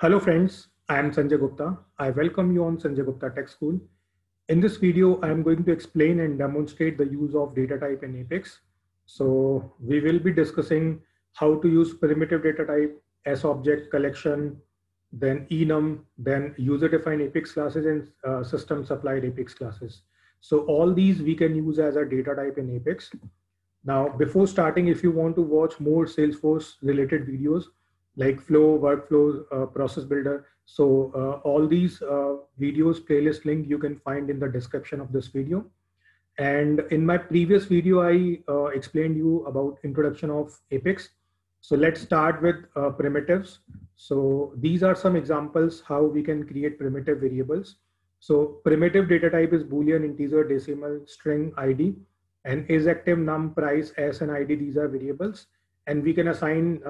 Hello friends, I am Sanjay Gupta. I welcome you on Sanjay Gupta Tech School. In this video, I am going to explain and demonstrate the use of data type in Apex. So we will be discussing how to use primitive data type, S-object collection, then enum, then user-defined Apex classes and system-supplied Apex classes. So all these we can use as a data type in Apex. Now, before starting, if you want to watch more Salesforce related videos, like flow, workflows, process builder. So all these videos playlist link you can find in the description of this video. And in my previous video, I explained you about introduction of Apex. So let's start with primitives. So these are some examples how we can create primitive variables. So primitive data type is Boolean, integer, decimal, string, ID, and is active, num, price, s, and ID. These are variables, and we can assign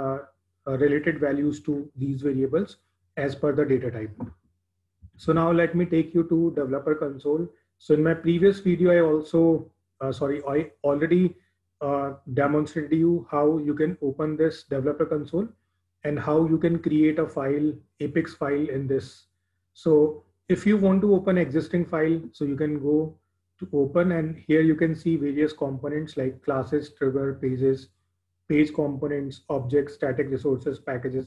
related values to these variables as per the data type. So now let me take you to Developer Console. So in my previous video, I already demonstrated to you how you can open this Developer Console and how you can create a file, Apex file in this. So if you want to open existing file, so you can go to open, and here you can see various components like classes, trigger, pages, page components, objects, static resources, packages.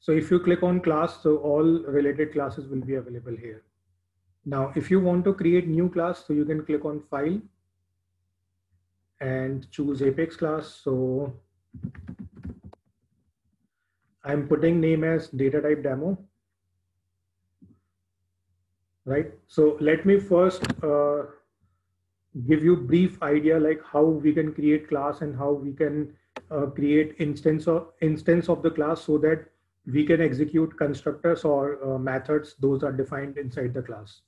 So if you click on class, so all related classes will be available here. Now, if you want to create new class, so you can click on file and choose Apex class. So I'm putting name as data type demo, right? So let me first give you brief idea like how we can create class and how we can create instance of the class so that we can execute constructors or methods. Those are defined inside the class.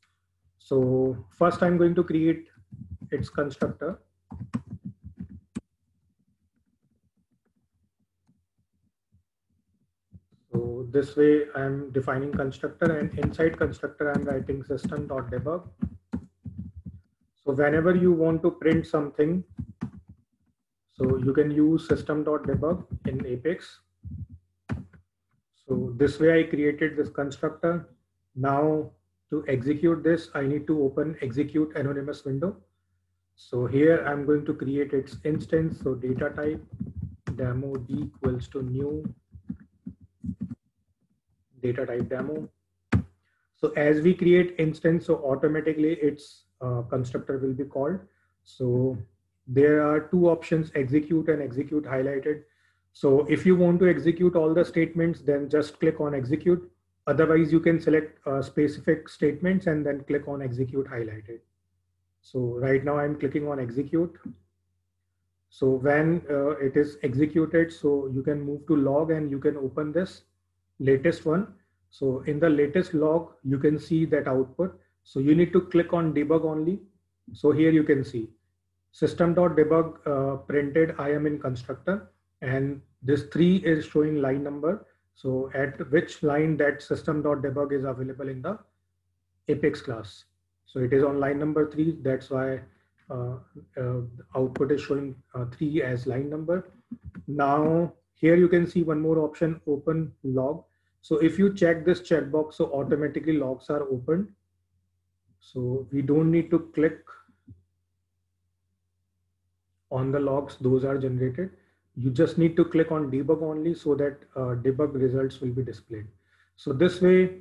So first I'm going to create its constructor. So this way I'm defining constructor, and inside constructor I'm writing system.debug. So whenever you want to print something, so you can use system.debug in Apex. So this way I created this constructor. Now to execute this, I need to open execute anonymous window. So here I'm going to create its instance. So data type demo d equals to new data type demo. So as we create instance, so automatically its constructor will be called. So there are two options, execute and execute highlighted. So if you want to execute all the statements, then just click on execute. Otherwise, you can select specific statements and then click on execute highlighted. So right now I'm clicking on execute. So when it is executed, so you can move to log and you can open this latest one. So in the latest log, you can see that output. So you need to click on debug only. So here you can see system.debug printed I am in constructor, and this 3 is showing line number, so at which line that system.debug is available in the Apex class. So it is on line number 3, that's why output is showing 3 as line number. Now here you can see one more option, open log. So if you check this checkbox, so automatically logs are opened, so we don't need to click on the logs, those are generated. You just need to click on debug only so that debug results will be displayed. So this way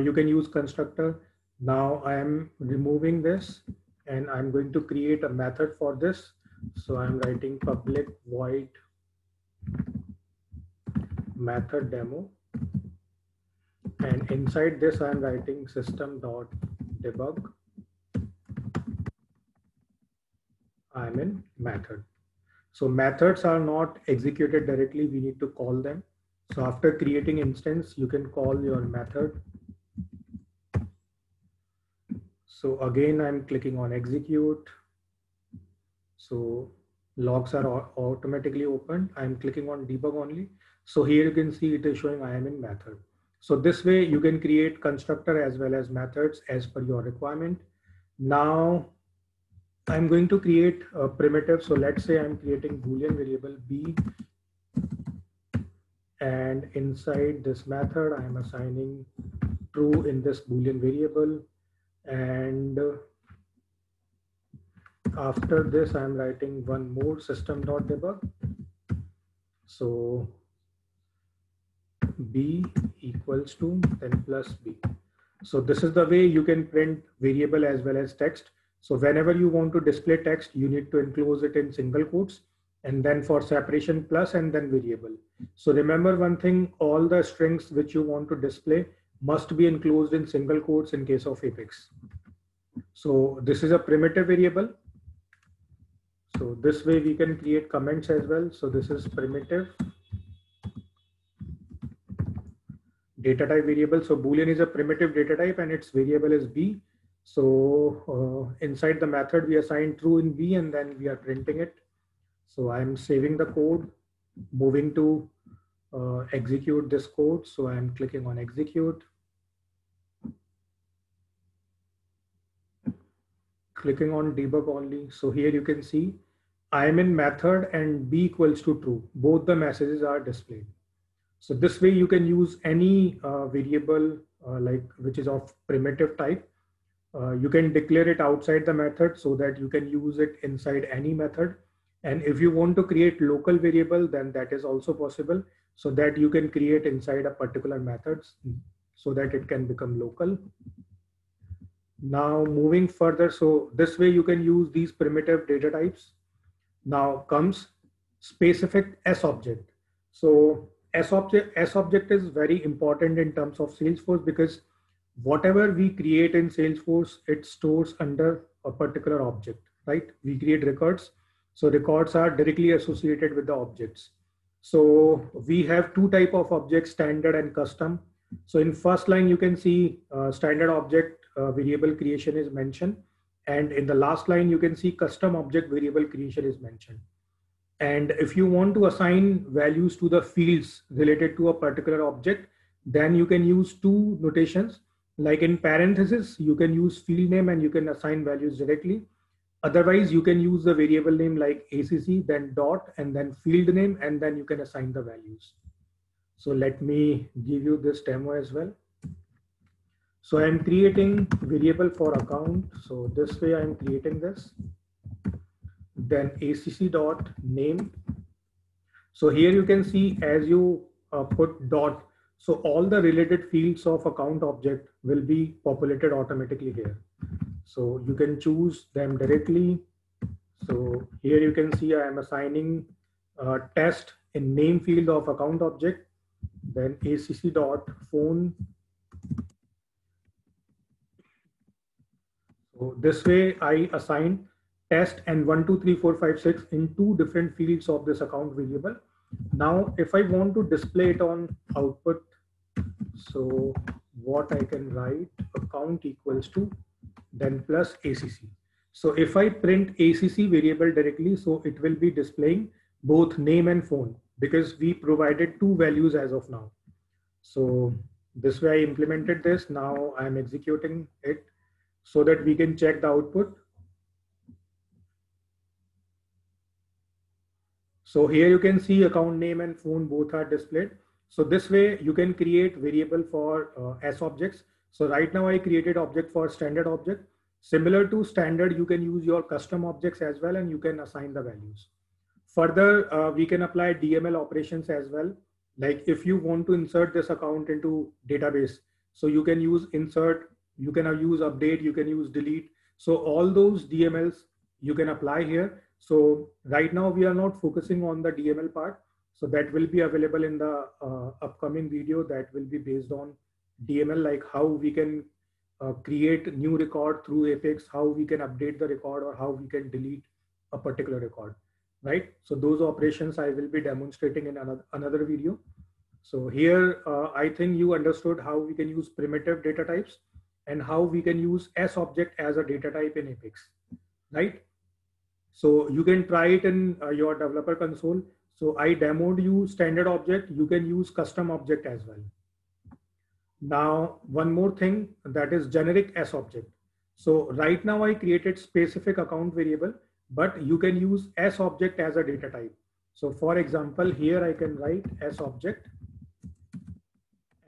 you can use constructor. Now I am removing this and I'm going to create a method for this. So I'm writing public void method demo, and inside this I'm writing system.debug I am in method. So methods are not executed directly, we need to call them. So after creating instance, you can call your method. So again, I'm clicking on execute. So logs are automatically opened. I'm clicking on debug only. So here you can see it is showing I am in method. So this way you can create constructor as well as methods as per your requirement. Now I'm going to create a primitive. So let's say I'm creating Boolean variable b and inside this method I am assigning true in this Boolean variable, and after this I am writing one more system.debug. So b equals to then plus b. So this is the way you can print variable as well as text. So whenever you want to display text, you need to enclose it in single quotes, and then for separation plus and then variable. So remember one thing, all the strings which you want to display must be enclosed in single quotes in case of Apex. So this is a primitive variable. So this way we can create comments as well. So this is primitive data type variable. So Boolean is a primitive data type and its variable is b. So inside the method we assign true in b and then we are printing it. So I'm saving the code, moving to execute this code. So I'm clicking on execute, clicking on debug only. So here you can see I am in method and b equals to true. Both the messages are displayed. So this way you can use any variable like which is of primitive type. You can declare it outside the method so that you can use it inside any method. And if you want to create local variable, then that is also possible, so that you can create inside a particular method so that it can become local. Now moving further, so this way you can use these primitive data types. Now comes specific S-object. So S-object is very important in terms of Salesforce, because whatever we create in Salesforce, it stores under a particular object, right? We create records. So records are directly associated with the objects. So we have two types of objects, standard and custom. So in first line, you can see standard object variable creation is mentioned. And in the last line, you can see custom object variable creation is mentioned. And if you want to assign values to the fields related to a particular object, then you can use two notations. Like in parentheses, you can use field name and you can assign values directly. Otherwise, you can use the variable name like ACC, then dot, and then field name, and then you can assign the values. So let me give you this demo as well. So I am creating variable for account. So this way I am creating this. Then ACC dot name. So here you can see as you put dot, so all the related fields of account object will be populated automatically here. So you can choose them directly. So here you can see I am assigning test in name field of account object, then ACC dot phone. So this way I assign test and 1, 2, 3, 4, 5, 6 in two different fields of this account variable. Now, if I want to display it on output, so what I can write account equals to then plus ACC. So if I print ACC variable directly, so it will be displaying both name and phone because we provided two values as of now. So this way I implemented this. Now I'm executing it so that we can check the output. So here you can see account name and phone both are displayed. So this way you can create variable for S objects. So right now I created object for standard object. Similar to standard, you can use your custom objects as well, and you can assign the values. Further, we can apply DML operations as well. Like if you want to insert this account into database, so you can use insert, you can use update, you can use delete. So all those DMLs you can apply here. So right now we are not focusing on the DML part. So that will be available in the upcoming video that will be based on DML, like how we can create new record through Apex, how we can update the record, or how we can delete a particular record, right? So those operations I will be demonstrating in another video. So here, I think you understood how we can use primitive data types and how we can use S-object as a data type in Apex, right? So you can try it in your developer console. So I demoed you standard object, you can use custom object as well. Now, one more thing, that is generic S object. So right now I created specific account variable, but you can use S object as a data type. So for example, here I can write S object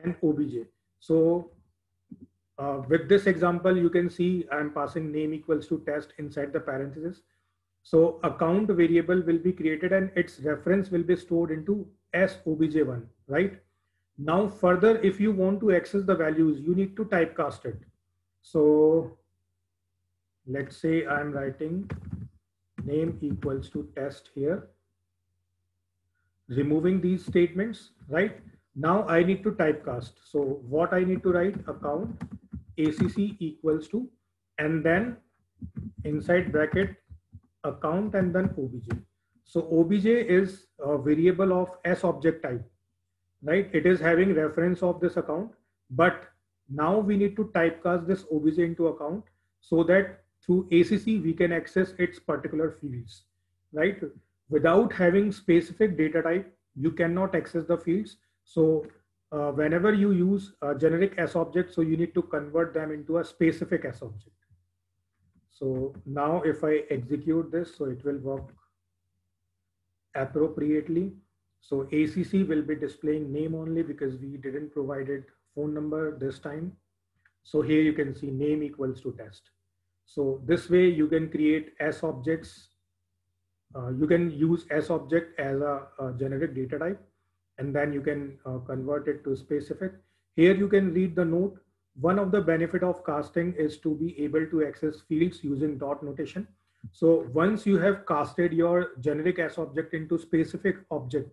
and obj. So with this example, you can see I am passing name equals to test inside the parentheses. So account variable will be created and its reference will be stored into SOBJ1, right? Now further, if you want to access the values, you need to typecast it. So let's say I am writing name equals to test here, removing these statements, right? Now I need to typecast. So what I need to write, account acc equals to, and then inside bracket account and then obj. So obj is a variable of S object type, right? It is having reference of this account, but now we need to typecast this obj into account so that through acc we can access its particular fields, right? Without having specific data type, you cannot access the fields. So whenever you use a generic S object, so you need to convert them into a specific S object. So now if I execute this, so it will work appropriately. So ACC will be displaying name only because we didn't provide it phone number this time. So here you can see name equals to test. So this way you can create S objects. You can use S object as a generic data type, and then you can convert it to specific. Here you can read the note. One of the benefit of casting is to be able to access fields using dot notation. So once you have casted your generic S object into specific object,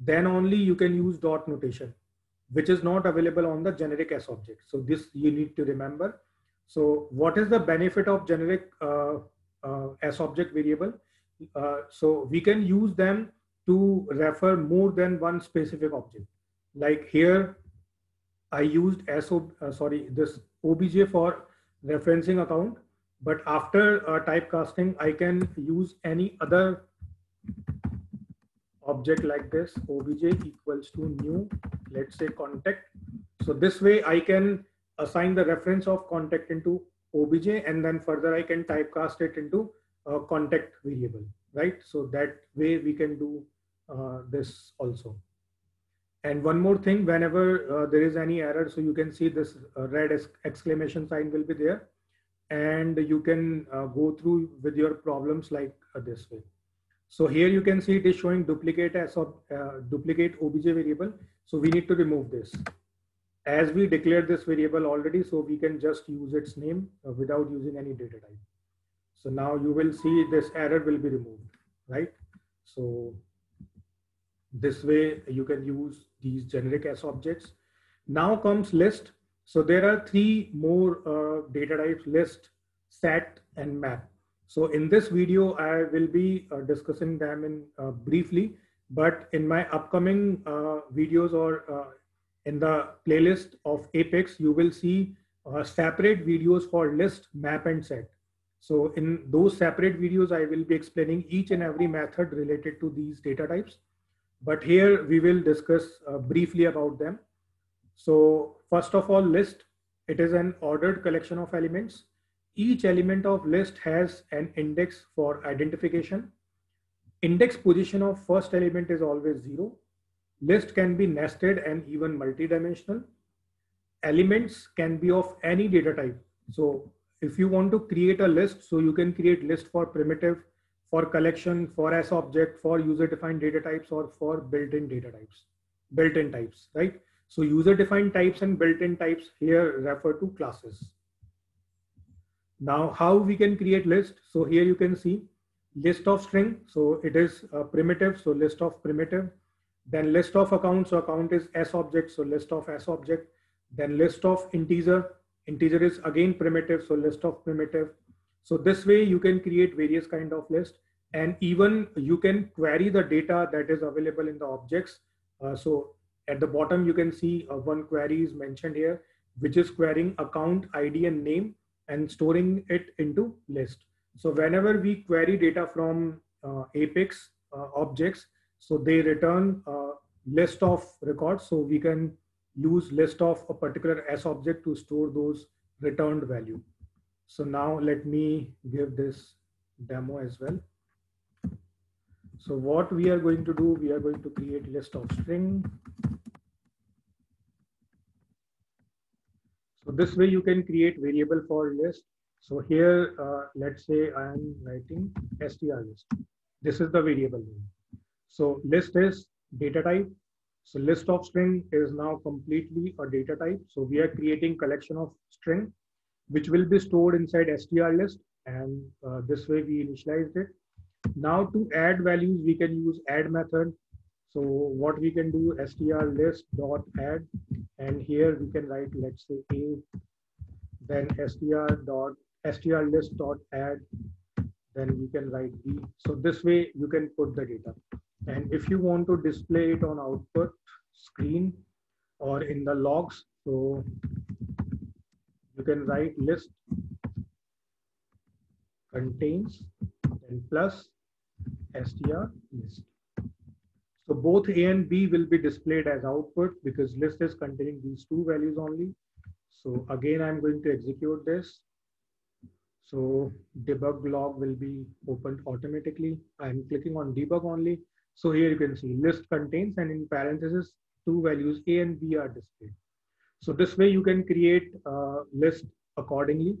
then only you can use dot notation, which is not available on the generic S object. So this you need to remember. So what is the benefit of generic S object variable? So we can use them to refer more than one specific object. Like here, I used this obj for referencing account, but after typecasting, I can use any other object like this, obj equals to new, let's say contact. So this way I can assign the reference of contact into obj, and then further I can typecast it into a contact variable, right? So that way we can do this also. And one more thing, whenever there is any error, so you can see this red exclamation sign will be there, and you can go through with your problems like this way. So here you can see it is showing duplicate as of duplicate obj variable. So we need to remove this. As we declared this variable already, so we can just use its name without using any data type. So now you will see this error will be removed, right? So this way you can use these generic S objects. Now comes list. So there are three more data types, list, set, and map. So in this video, I will be discussing them in briefly, but in my upcoming videos or in the playlist of Apex, you will see separate videos for list, map, and set. So in those separate videos, I will be explaining each and every method related to these data types. But here we will discuss briefly about them. So first of all, list, it is an ordered collection of elements. Each element of list has an index for identification. Index position of first element is always 0. List can be nested and even multidimensional. Elements can be of any data type. So if you want to create a list, so you can create list for primitive, for collection, for S object, for user defined data types, or for built-in data types, built-in types, right? So user defined types and built-in types here refer to classes. Now how we can create list? So here you can see list of string. So it is a primitive, so list of primitive, then list of account. So account is S object, so list of S object, then list of integer. Integer is again primitive, so list of primitive. So this way you can create various kind of list, and even you can query the data that is available in the objects. So at the bottom you can see one query is mentioned here, which is querying account ID and name and storing it into list. So whenever we query data from Apex objects, so they return a list of records, so we can use list of a particular S object to store those returned value. So now let me give this demo as well. So what we are going to do, we are going to create list of string. So this way you can create variable for list. So here, let's say I am writing str list. This is the variable name. So list is data type. So list of string is now completely a data type. So we are creating collection of string, which will be stored inside str list. And this way we initialized it. Now to add values, we can use add method. So what we can do, str list dot add, and here we can write, let's say a, then str list dot add, then we can write b. So this way you can put the data. And if you want to display it on output screen or in the logs, so you can write list contains and plus str list. So both a and b will be displayed as output because list is containing these two values only. So again, I'm going to execute this. So debug log will be opened automatically. I'm clicking on debug only. So here you can see list contains, and in parentheses, two values a and b are displayed. So this way you can create a list accordingly.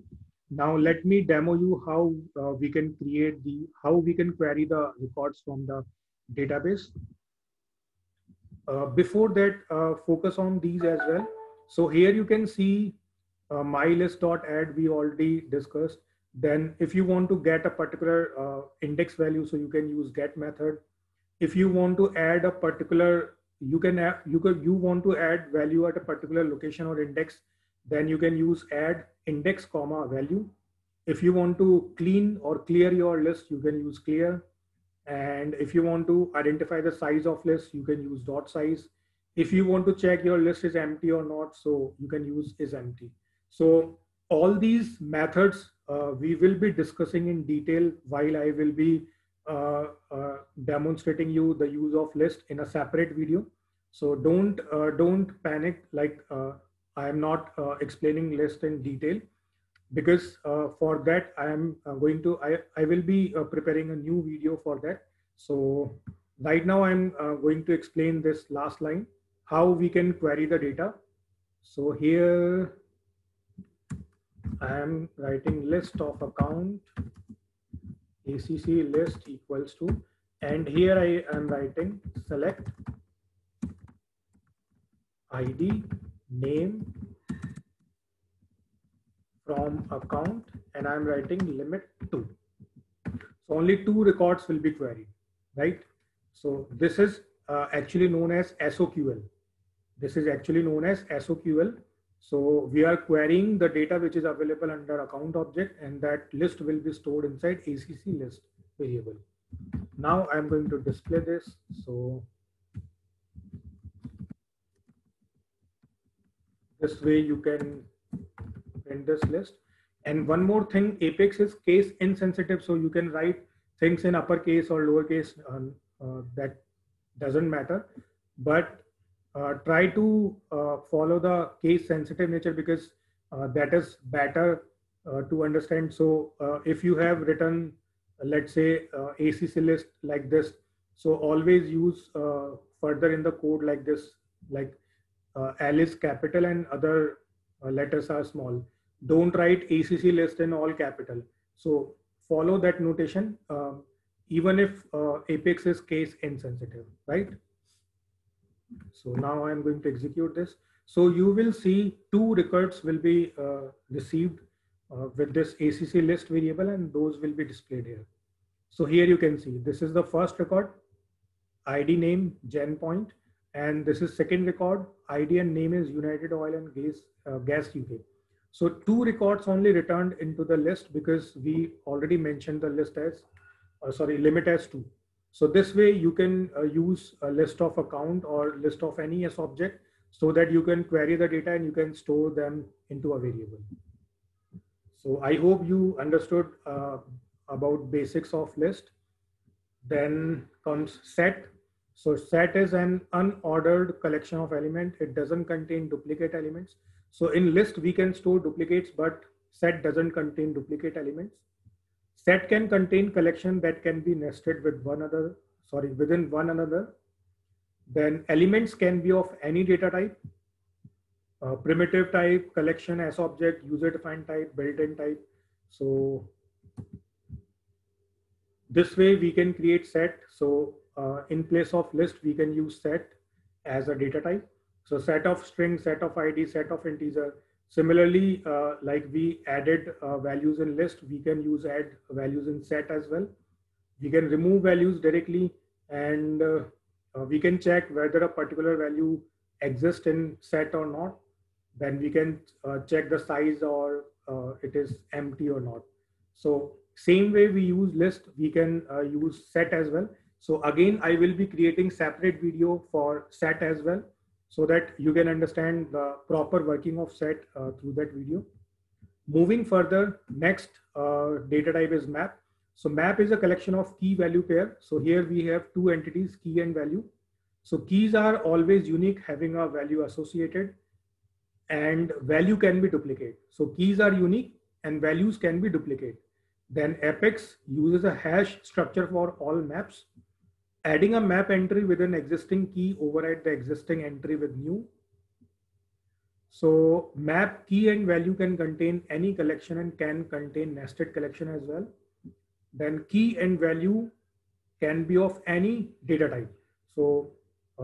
Now let me demo you how we can create the, how we can query the records from the database. Before that, focus on these as well. So here you can see my list.add we already discussed. Then if you want to get a particular index value, so you can use get method. If you want to add a particular, you want to add value at a particular location or index, then you can use add index comma value. If you want to clean or clear your list, you can use clear. And if you want to identify the size of list, you can use dot size. If you want to check your list is empty or not, so you can use is empty. So all these methods we will be discussing in detail while I will be demonstrating you the use of list in a separate video. So don't panic, like I am not explaining list in detail, because for that I am going to, I will be preparing a new video for that. So right now I'm going to explain this last line, how we can query the data. So here I am writing list of account, ACC list equals to, and here I am writing select ID, name, from account, and I'm writing limit 2. So only 2 records will be queried, right? So this is actually known as SOQL. This is actually known as SOQL. So we are querying the data which is available under account object, and that list will be stored inside ACC list variable. Now I'm going to display this. So this way you can print this list. And one more thing, Apex is case insensitive, so you can write things in uppercase or lowercase, that doesn't matter. But try to follow the case sensitive nature, because that is better to understand. So if you have written, let's say ACC list like this, so always use further in the code like this, like L is capital and other letters are small. Don't write ACC list in all capital. So follow that notation, even if Apex is case insensitive, right? So now I'm going to execute this. So you will see 2 records will be received with this ACC list variable, and those will be displayed here. So here you can see, this is the first record, ID name, Gen Point. And this is second record, ID and name is United Oil and Gas UK. So 2 records only returned into the list, because we already mentioned the list as, sorry, limit as 2. So this way you can use a list of account or list of any S-object, so that you can query the data and you can store them into a variable. So I hope you understood about basics of list. Then comes set. So set is an unordered collection of elements. It doesn't contain duplicate elements. So in list, we can store duplicates, but set doesn't contain duplicate elements. Set can contain collection that can be nested with one another, sorry, within one another. Then elements can be of any data type. primitive type, collection, S-object, user-defined type, built-in type. So this way we can create set. So in place of list, we can use set as a data type. So set of string, set of ID, set of integer. Similarly, like we added values in list, we can use add values in set as well. We can remove values directly, and we can check whether a particular value exists in set or not. Then we can check the size or it is empty or not. So same way we use list, we can use set as well. So again, I will be creating separate video for set as well, so that you can understand the proper working of set through that video. Moving further, next data type is map. So map is a collection of key value pair. So here we have two entities, key and value. So keys are always unique, having a value associated, and value can be duplicated. So keys are unique and values can be duplicated. Then Apex uses a hash structure for all maps. Adding a map entry with an existing key override the existing entry with new. So map key and value can contain any collection and can contain nested collection as well. Then key and value can be of any data type. So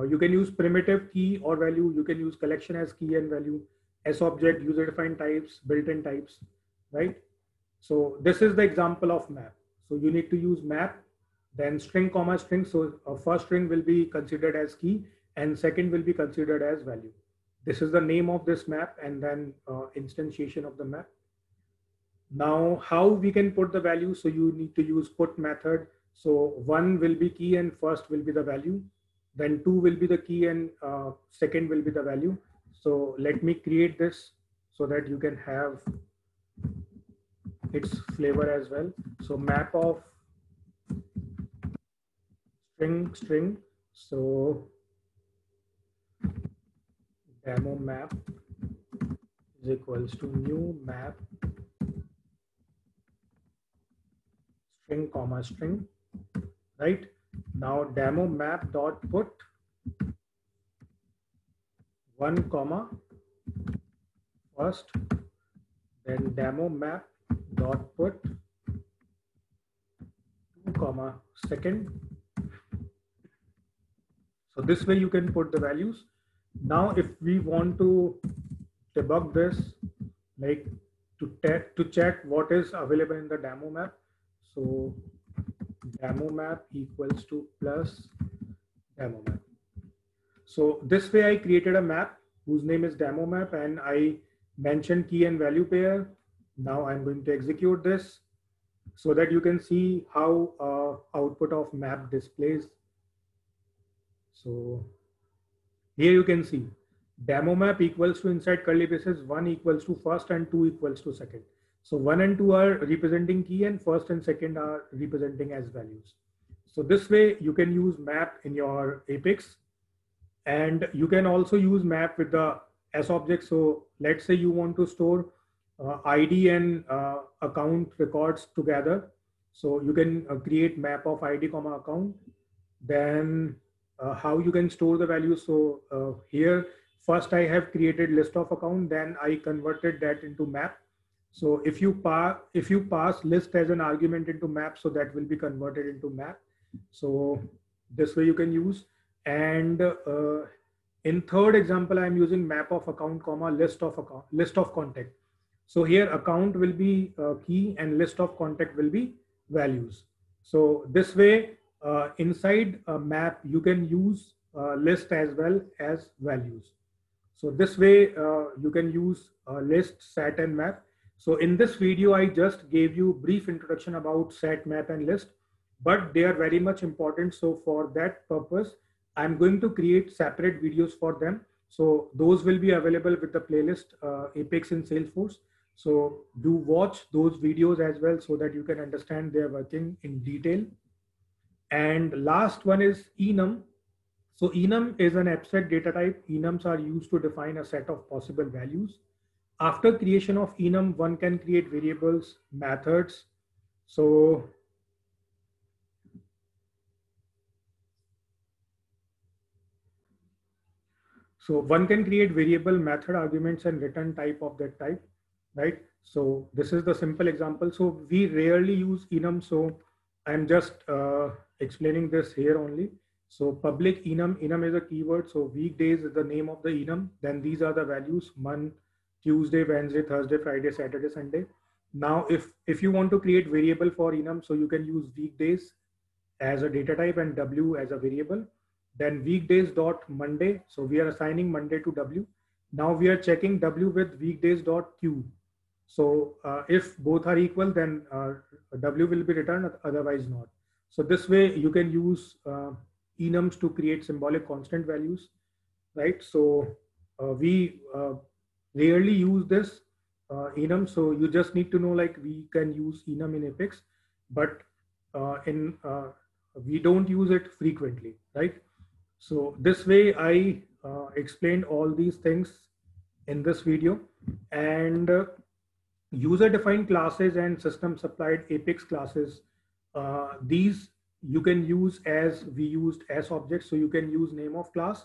you can use primitive key or value. You can use collection as key and value, S-object, user-defined types, built-in types, right? So this is the example of map. So you need to use map. Then string comma string. So first string will be considered as key and second will be considered as value. This is the name of this map, and then instantiation of the map. Now how we can put the value? So you need to use put method. So one will be key and first will be the value. Then two will be the key and second will be the value. So let me create this so that you can have its flavor as well. So map of string, so demo map is equals to new map string comma string, right? Now demo map dot put 1, first, then demo map dot put 2, second. So this way you can put the values. Now if we want to debug this, like to check what is available in the demo map. So demo map equals to plus demo map. So this way I created a map whose name is demo map, and I mentioned key and value pair. Now I'm going to execute this so that you can see how output of map displays. So here you can see demo map equals to inside curly braces 1 equals to first and 2 equals to second. So 1 and 2 are representing key and first and second are representing as values. So this way you can use map in your Apex, and you can also use map with the S object. So let's say you want to store ID and account records together. So you can create map of ID comma account. Then how you can store the value. So here first I have created list of account, then I converted that into map. So if you pass list as an argument into map, so that will be converted into map. So this way you can use. And in third example, I'm using map of account comma list of contact. So here account will be key and list of contact will be values. So this way, inside a map, you can use list as well as values. So this way you can use list, set and map. So in this video, I just gave you brief introduction about set, map and list, but they are very much important. So for that purpose, I'm going to create separate videos for them. So those will be available with the playlist Apex in Salesforce. So do watch those videos as well so that you can understand their working in detail. And last one is enum. So enum is an abstract data type. Enums are used to define a set of possible values. After creation of enum, one can create variables, methods. So So one can create variable, method arguments, and return type of that type, right? So this is the simple example. So we rarely use enum. So I'm just explaining this here only. So public enum, enum is a keyword. So weekdays is the name of the enum. Then these are the values: month, Tuesday, Wednesday, Thursday, Friday, Saturday, Sunday. Now, if you want to create variable for enum, so you can use weekdays as a data type and W as a variable. Then weekdays dot Monday. So we are assigning Monday to W. Now we are checking W with weekdays dot Q. So if both are equal, then W will be returned, otherwise not. So this way you can use enums to create symbolic constant values, right? So we rarely use this enum. So you just need to know, like, we can use enum in Apex, but we don't use it frequently, right? So this way I explained all these things in this video, and user-defined classes and system-supplied Apex classes. These you can use as we used S-object. So you can use name of class,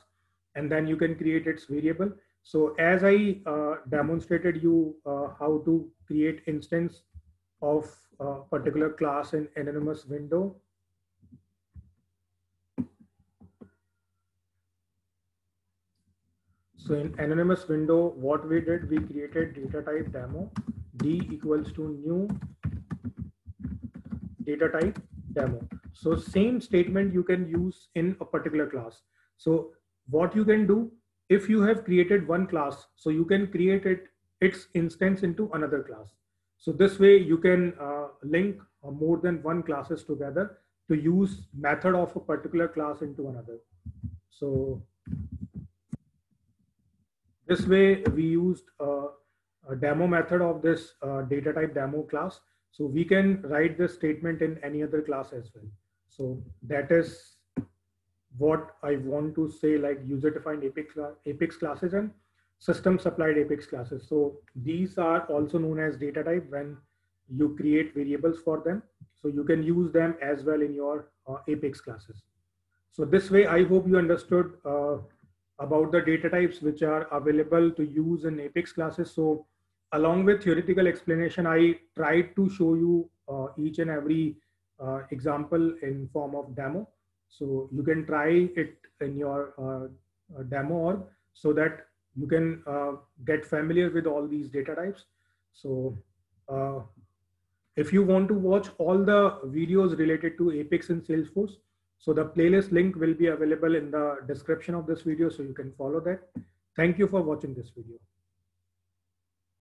and then you can create its variable. So as I demonstrated you how to create instance of a particular class in anonymous window. So in anonymous window, what we did, we created data type demo, D equals to new data type demo. So same statement you can use in a particular class. So what you can do, if you have created one class, so you can create its instance into another class. So this way you can link more than one classes together to use method of a particular class into another. So this way we used a demo method of this data type demo class. So we can write this statement in any other class as well. So that is what I want to say, like user-defined Apex classes and system-supplied Apex classes. So these are also known as data type when you create variables for them. So you can use them as well in your Apex classes. So this way, I hope you understood about the data types which are available to use in Apex classes. So along with theoretical explanation, I tried to show you each and every example in form of demo. So you can try it in your demo org so that you can get familiar with all these data types. So if you want to watch all the videos related to Apex in Salesforce, so the playlist link will be available in the description of this video, so you can follow that. Thank you for watching this video.